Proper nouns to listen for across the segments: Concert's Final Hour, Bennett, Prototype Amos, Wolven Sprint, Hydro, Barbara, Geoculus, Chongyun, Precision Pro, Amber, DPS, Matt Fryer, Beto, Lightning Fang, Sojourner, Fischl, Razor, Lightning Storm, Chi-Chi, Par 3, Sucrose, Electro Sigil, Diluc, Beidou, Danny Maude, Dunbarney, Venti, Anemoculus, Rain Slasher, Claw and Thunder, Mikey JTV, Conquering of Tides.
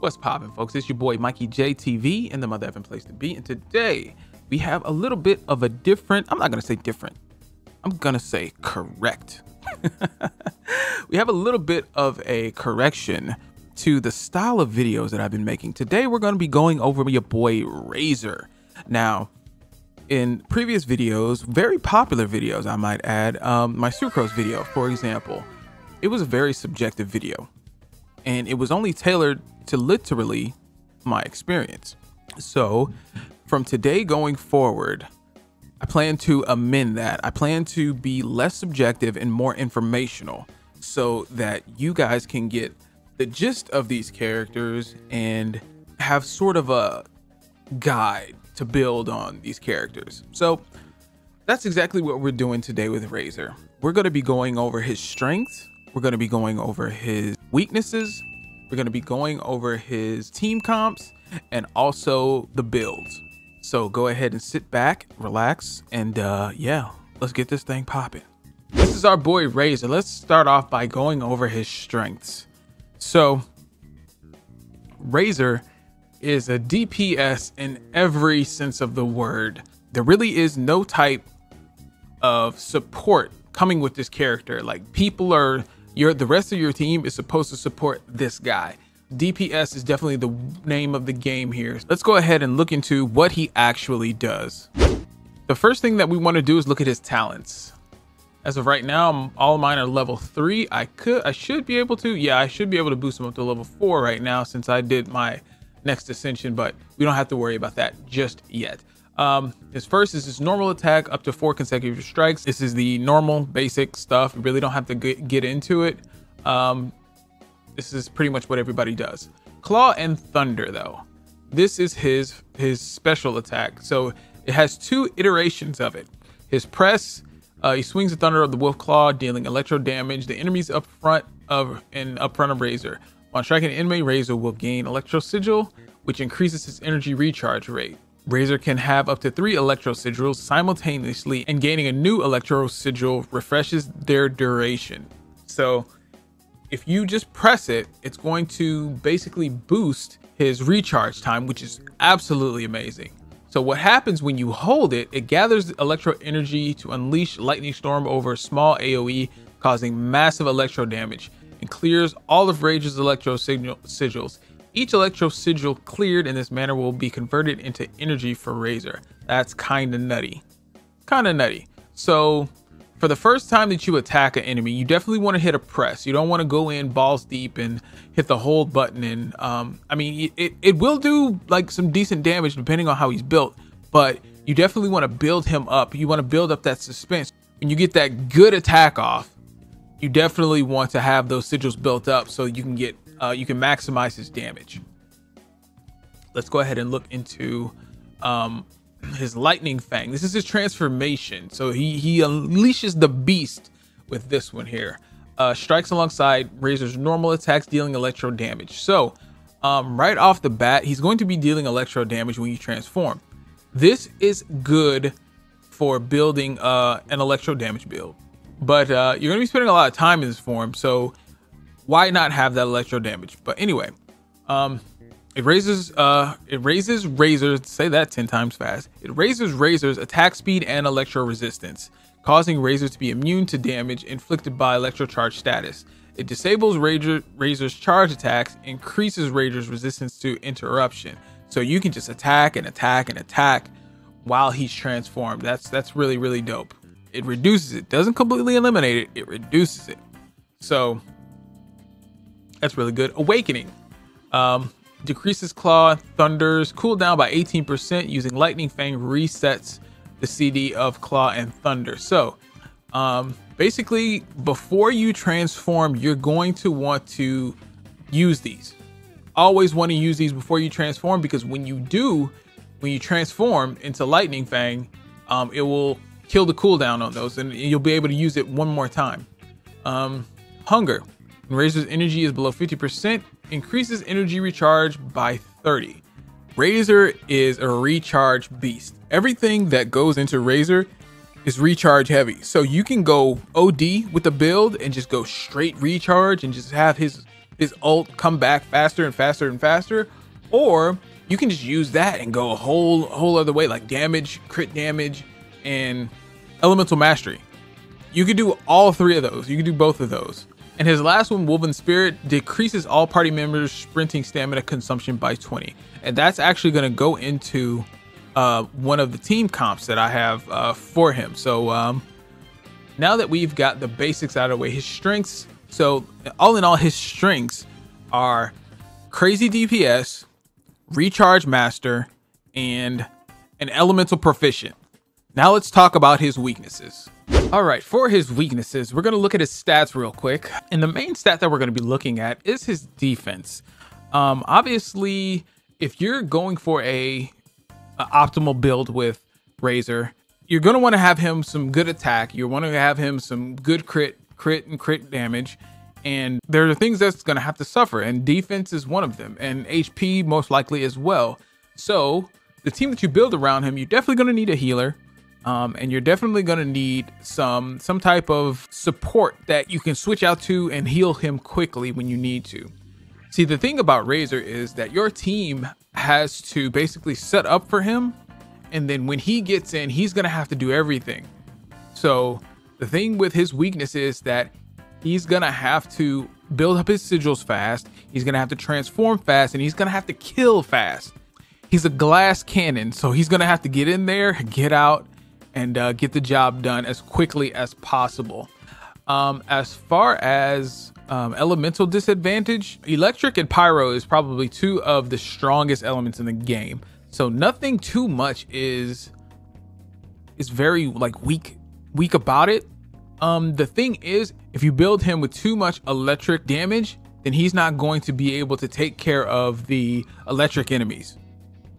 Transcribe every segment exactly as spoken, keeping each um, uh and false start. What's poppin', folks? It's your boy Mikey J T V in the mother effing place to be, and today we have a little bit of a different, I'm not gonna say different, I'm gonna say correct. We have a little bit of a correction to the style of videos that I've been making. Today we're gonna be going over your boy Razor. Now, in previous videos, very popular videos, I might add, um, my Sucrose video, for example, it was a very subjective video, and it was only tailored to literally my experience. So from today going forward, I plan to amend that. I plan to be less subjective and more informational so that you guys can get the gist of these characters and have sort of a guide to build on these characters. So that's exactly what we're doing today with Razor. We're going to be going over his strengths. We're going to be going over his weaknesses. We're going to be going over his team comps and also the builds. So go ahead and sit back, relax, and uh, yeah, let's get this thing popping. This is our boy Razor. Let's start off by going over his strengths. So Razor is a D P S in every sense of the word. There really is no type of support coming with this character. Like, people are, your the rest of your team is supposed to support this guy. D P S is definitely the name of the game here. Let's go ahead and look into what he actually does. The first thing that we want to do is look at his talents. As of right now, all of mine are level three. I could, I should be able to, yeah, I should be able to boost them up to level four right now since I did my next ascension, but we don't have to worry about that just yet. Um, his first is his normal attack up to four consecutive strikes. This is the normal basic stuff. You really don't have to get, get into it. Um, this is pretty much what everybody does. Claw and Thunder, though. This is his, his special attack. So it has two iterations of it. His press, uh, he swings the Thunder of the Wolf Claw, dealing electro damage. The enemies up front of and up front of Razor. On striking an enemy, Razor will gain Electro Sigil, which increases his energy recharge rate. Razor can have up to three Electro Sigils simultaneously, and gaining a new Electro Sigil refreshes their duration. So if you just press it, it's going to basically boost his recharge time, which is absolutely amazing. So what happens when you hold it, it gathers electro energy to unleash Lightning Storm over a small A O E, causing massive electro damage, and clears all of Razor's Electro Sigils. Each Electro Sigil cleared in this manner will be converted into energy for Razor. That's kind of nutty. Kind of nutty. So for the first time that you attack an enemy, you definitely want to hit a press. You don't want to go in balls deep and hit the hold button. And um, I mean, it, it will do like some decent damage depending on how he's built, but you definitely want to build him up. You want to build up that suspense. When you get that good attack off, you definitely want to have those sigils built up so you can get Uh, you can maximize his damage. Let's go ahead and look into um, his Lightning Fang. This is his transformation. So he, he unleashes the beast with this one here. Uh, strikes alongside Razor's normal attacks, dealing electro damage. So um, right off the bat, he's going to be dealing electro damage when you transform. This is good for building uh, an electro damage build, but uh, you're going to be spending a lot of time in this form. So why not have that electro damage? But anyway, um, it raises uh, it raises Razor's, say that ten times fast. It raises Razor's attack speed and electro resistance, causing Razor to be immune to damage inflicted by electro charge status. It disables Razor, Razor's charge attacks, increases Razor's resistance to interruption. So you can just attack and attack and attack while he's transformed. That's, that's really, really dope. It reduces it. Doesn't completely eliminate it. It reduces it. So that's really good. Awakening. Um, decreases Claw Thunder's cooldown by eighteen percent. Using Lightning Fang resets the C D of Claw and Thunder. So um, basically, before you transform, you're going to want to use these. Always want to use these before you transform, because when you do, when you transform into Lightning Fang, um, it will kill the cooldown on those, and you'll be able to use it one more time. Um, hunger. When Razor's energy is below fifty percent, increases energy recharge by thirty. Razor is a recharge beast. Everything that goes into Razor is recharge heavy. So you can go O D with the build and just go straight recharge and just have his, his ult come back faster and faster and faster, or you can just use that and go a whole whole other way, like damage, crit damage, and elemental mastery. You could do all three of those. You could do both of those. And his last one, Wolven Spirit, decreases all party members' sprinting stamina consumption by twenty. And that's actually going to go into uh, one of the team comps that I have uh, for him. So um, now that we've got the basics out of the way, his strengths. So all in all, his strengths are crazy D P S, recharge master, and an elemental proficient. Now let's talk about his weaknesses. All right, for his weaknesses, we're going to look at his stats real quick. And the main stat that we're going to be looking at is his defense. Um, obviously, if you're going for a, a optimal build with Razor, you're going to want to have him some good attack. You want to have him some good crit, crit and crit damage. And there are things that's going to have to suffer, and defense is one of them, and H P most likely as well. So the team that you build around him, you're definitely going to need a healer. Um, and you're definitely going to need some some type of support that you can switch out to and heal him quickly when you need to. See, the thing about Razor is that your team has to basically set up for him. And then when he gets in, he's going to have to do everything. So the thing with his weakness is that he's going to have to build up his sigils fast. He's going to have to transform fast, and he's going to have to kill fast. He's a glass cannon, so he's going to have to get in there, get out, and uh, get the job done as quickly as possible. Um, as far as um, elemental disadvantage, electric and pyro is probably two of the strongest elements in the game. So nothing too much is is very like weak weak about it. Um, the thing is, if you build him with too much electric damage, then he's not going to be able to take care of the electric enemies.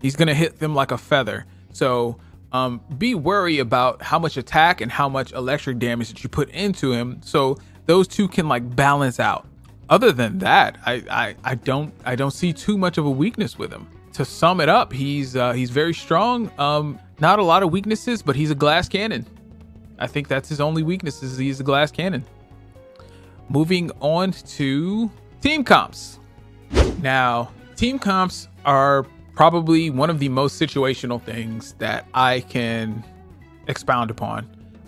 He's gonna hit them like a feather. So Um, be wary about how much attack and how much electric damage that you put into him, so those two can like balance out. Other than that, I I, I don't I don't see too much of a weakness with him. To sum it up, he's uh, he's very strong. Um, not a lot of weaknesses, but he's a glass cannon. I think that's his only weakness, is he's a glass cannon. Moving on to team comps. Now, team comps are probably one of the most situational things that I can expound upon.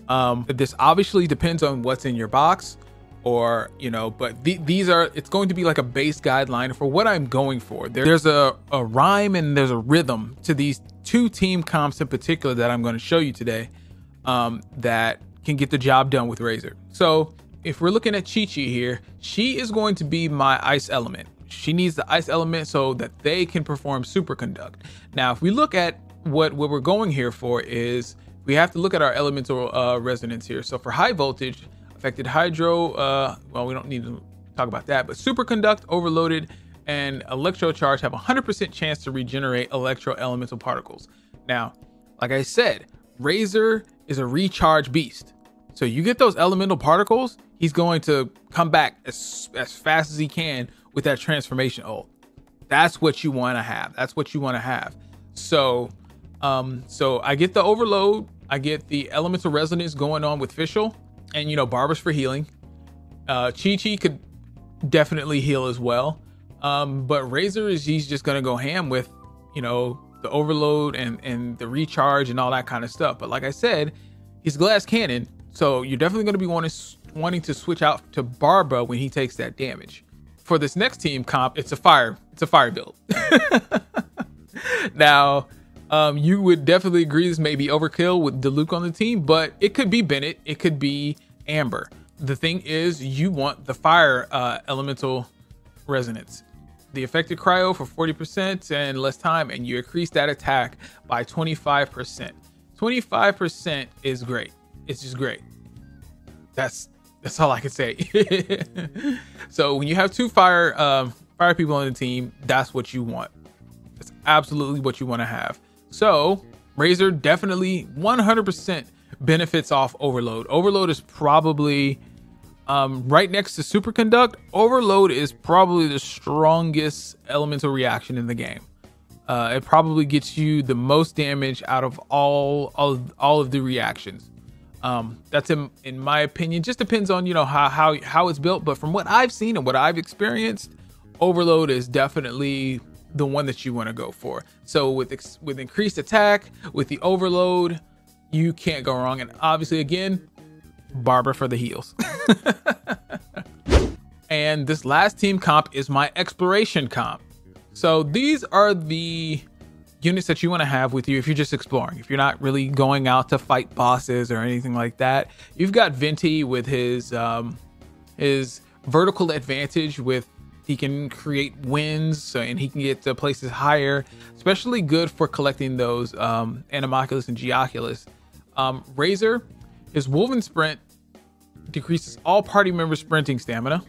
Um, this obviously depends on what's in your box, or, you know, but th these are, it's going to be like a base guideline for what I'm going for. There, there's a, a rhyme and there's a rhythm to these two team comps in particular that I'm going to show you today um, that can get the job done with Razor. So if we're looking at Chi-Chi here, she is going to be my ice element. She needs the ice element so that they can perform superconduct. Now, if we look at what, what we're going here for, is we have to look at our elemental uh, resonance here. So for high voltage, affected hydro, uh, well, we don't need to talk about that, but superconduct, overloaded, and electro charge have one hundred percent chance to regenerate electro elemental particles. Now, like I said, Razor is a recharge beast. So you get those elemental particles, he's going to come back as, as fast as he can with that transformation ult. That's what you want to have. That's what you want to have. So, um, so I get the overload. I get the elemental resonance going on with Fischl, and, you know, Barbara's for healing. Uh, Chi-Chi could definitely heal as well. Um, but Razor is, he's just going to go ham with, you know, the overload and, and the recharge and all that kind of stuff. But like I said, he's glass cannon. So you're definitely going to be wanting, wanting to switch out to Barbara when he takes that damage. For this next team comp, it's a fire. It's a fire build. Now, um, you would definitely agree this may be overkill with Diluc on the team, but it could be Bennett. It could be Amber. The thing is, you want the fire uh, elemental resonance. The affected cryo for forty percent and less time, and you increase that attack by twenty-five percent. twenty-five percent is great. It's just great. That's That's all I can say. So when you have two fire um, fire people on the team, that's what you want. That's absolutely what you want to have. So Razor definitely one hundred percent benefits off overload. Overload is probably um, right next to superconduct. Overload is probably the strongest elemental reaction in the game. Uh, it probably gets you the most damage out of all all, all of the reactions. Um, that's in, in my opinion, just depends on, you know, how, how, how it's built. But from what I've seen and what I've experienced, Overload is definitely the one that you want to go for. So with, ex with increased attack, with the Overload, you can't go wrong. And obviously, again, Barbara for the heals. And this last team comp is my exploration comp. So these are the units that you want to have with you if you're just exploring, if you're not really going out to fight bosses or anything like that. You've got Venti with his um, his vertical advantage, with he can create winds, so, and he can get to places higher, especially good for collecting those um, Anemoculus and Geoculus. Um, Razor, his Wolven Sprint decreases all party members' sprinting stamina.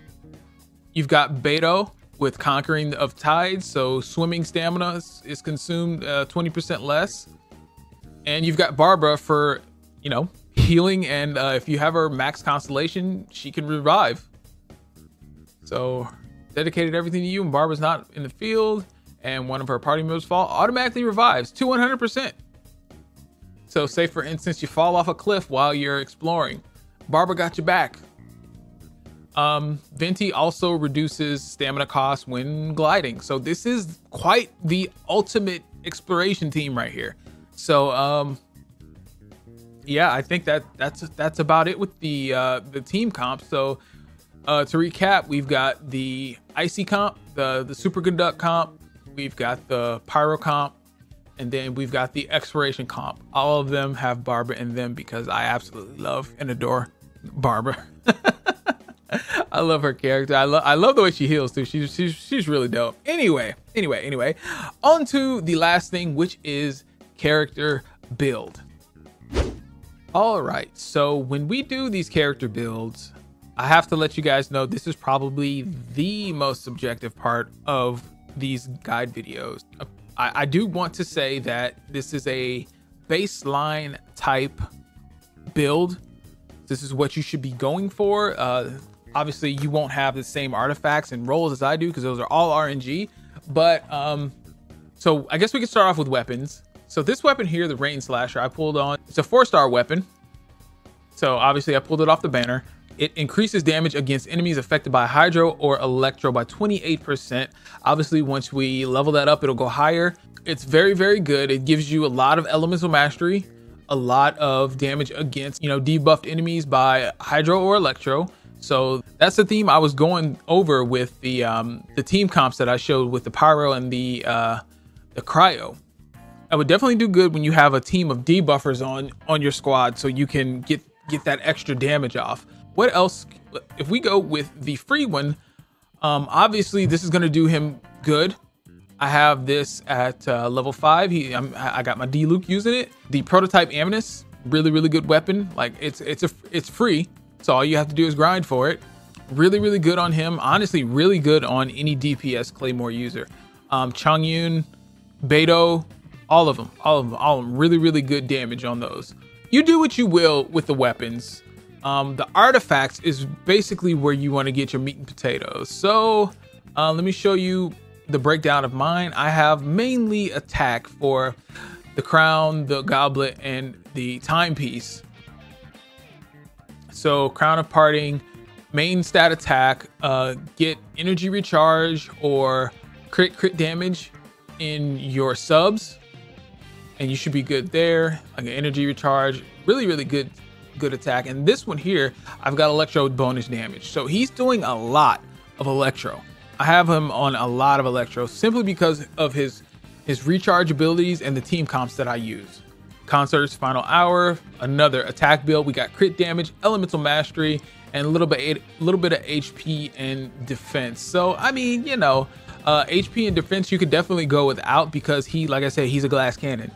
You've got Beto with Conquering of Tides, so swimming stamina is, is consumed uh, twenty percent less. And you've got Barbara for, you know, healing, and uh, if you have her max constellation, she can revive. So dedicated everything to you, and Barbara's not in the field, and one of her party members fall, automatically revives to one hundred percent. So say, for instance, you fall off a cliff while you're exploring, Barbara got your back. Um, Venti also reduces stamina costs when gliding. So this is quite the ultimate exploration team right here. So, um, yeah, I think that that's, that's about it with the, uh, the team comp. So, uh, to recap, we've got the Icy comp, the, the Superconduct comp, we've got the Pyro comp, and then we've got the Exploration comp. All of them have Barbara in them because I absolutely love and adore Barbara. I love her character. I love I love the way she heals too. She's, she's she's really dope. Anyway, anyway, anyway, on to the last thing, which is character build. All right, so when we do these character builds, I have to let you guys know this is probably the most subjective part of these guide videos. I, I do want to say that this is a baseline type build. This is what you should be going for. Uh, Obviously, you won't have the same artifacts and rolls as I do because those are all R N G. But um, so I guess we can start off with weapons. So this weapon here, the Rain Slasher, I pulled on. It's a four-star weapon. So obviously, I pulled it off the banner. It increases damage against enemies affected by Hydro or Electro by twenty-eight percent. Obviously, once we level that up, it'll go higher. It's very, very good. It gives you a lot of elemental mastery, a lot of damage against, you know, debuffed enemies by Hydro or Electro. So that's the theme I was going over with the um, the team comps that I showed with the Pyro and the uh, the Cryo. I would definitely do good when you have a team of debuffers on on your squad, so you can get get that extra damage off. What else? If we go with the free one, um, obviously this is going to do him good. I have this at uh, level five. He I'm, I got my Diluc using it. The Prototype Amos, really really good weapon. Like it's it's a it's free. So all you have to do is grind for it. Really, really good on him. Honestly, really good on any D P S Claymore user. Um, Chongyun, Beidou, all of them, all of them, all of them. Really, really good damage on those. You do what you will with the weapons. Um, the artifacts is basically where you want to get your meat and potatoes. So uh, let me show you the breakdown of mine. I have mainly attack for the crown, the goblet, and the timepiece. So Crown of Parting, main stat attack, uh, get energy recharge or crit crit damage in your subs, and you should be good there. Like energy recharge, really, really good, good attack. And this one here, I've got Electro bonus damage. So he's doing a lot of Electro. I have him on a lot of Electro simply because of his, his recharge abilities and the team comps that I use. Concert's Final Hour, another attack build. We got crit damage, elemental mastery, and a little bit, a little bit of H P and defense. So, I mean, you know, uh, H P and defense, you could definitely go without because he, like I said, he's a glass cannon.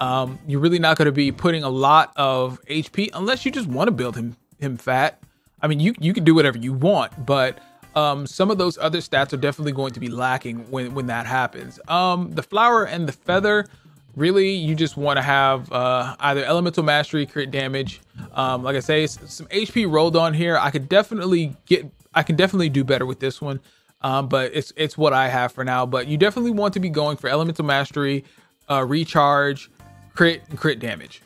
Um, you're really not going to be putting a lot of H P unless you just want to build him, him fat. I mean, you, you can do whatever you want, but um, some of those other stats are definitely going to be lacking when, when that happens. Um, the flower and the feather, really, you just want to have uh, either elemental mastery, crit damage. Um, like I say, some H P rolled on here. I could definitely get, I can definitely do better with this one, um, but it's it's what I have for now. But you definitely want to be going for elemental mastery, uh, recharge, crit, and crit damage.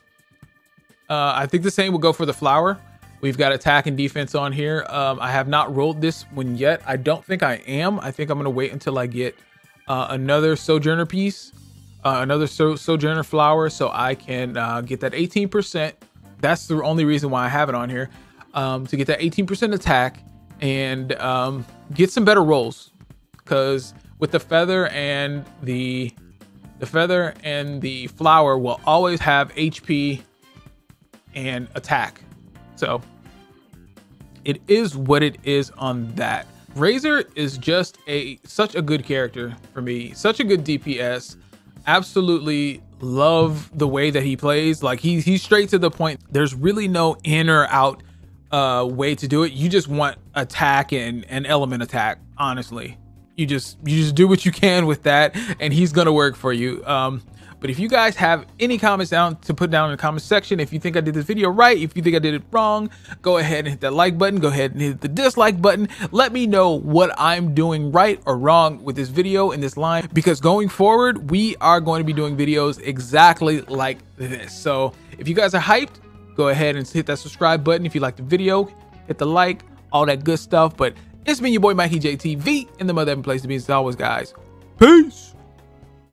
Uh, I think the same will go for the flower. We've got attack and defense on here. Um, I have not rolled this one yet. I don't think I am. I think I'm going to wait until I get uh, another Sojourner piece, uh, another so Sojourner flower, so I can uh, get that eighteen percent. That's the only reason why I have it on here, um, to get that eighteen percent attack and um, get some better rolls. Because with the feather and the the feather and the flower will always have H P and attack. So it is what it is on that. Razor is just a such a good character for me, such a good D P S. Absolutely love the way that he plays. Like he, he's straight to the point. There's really no in or out uh, way to do it. You just want attack and, and element attack, honestly. You just you just do what you can with that, and he's gonna work for you. Um, but if you guys have any comments down to put down in the comment section, if you think I did this video right, if you think I did it wrong, go ahead and hit that like button, go ahead and hit the dislike button. Let me know what I'm doing right or wrong with this video and this line, because going forward, we are going to be doing videos exactly like this. So if you guys are hyped, go ahead and hit that subscribe button. If you like the video, hit the like, all that good stuff. But it's been your boy Mikey J T V, and the mother place to be as always, guys. Peace.